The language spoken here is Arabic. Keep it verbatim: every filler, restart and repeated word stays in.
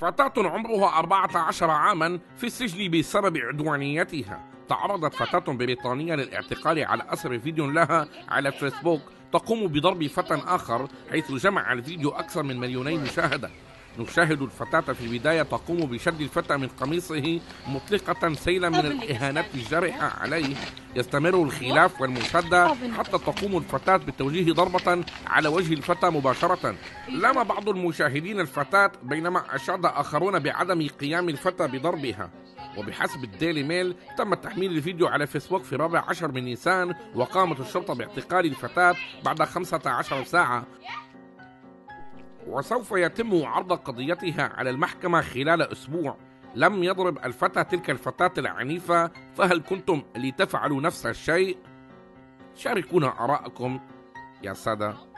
فتاة عمرها أربعة عشر عاماً في السجن بسبب عدوانيتها. تعرضت فتاة بريطانية للاعتقال على أثر فيديو لها على فيسبوك تقوم بضرب فتى آخر، حيث جمع الفيديو أكثر من مليوني مشاهدة. نشاهد الفتاة في البداية تقوم بشد الفتى من قميصه مطلقة سيلا من الإهانات الجارحة عليه. يستمر الخلاف والمشادة حتى تقوم الفتاة بتوجيه ضربة على وجه الفتى مباشرة. لام بعض المشاهدين الفتاة، بينما أشاد آخرون بعدم قيام الفتى بضربها. وبحسب الديلي ميل تم تحميل الفيديو على فيسبوك في الرابع عشر من نيسان، وقامت الشرطة باعتقال الفتاة بعد خمسة عشر ساعة، وسوف يتم عرض قضيتها على المحكمة خلال أسبوع. لم يضرب الفتى تلك الفتاة العنيفة، فهل كنتم لتفعلوا نفس الشيء؟ شاركونا آراءكم يا سادة.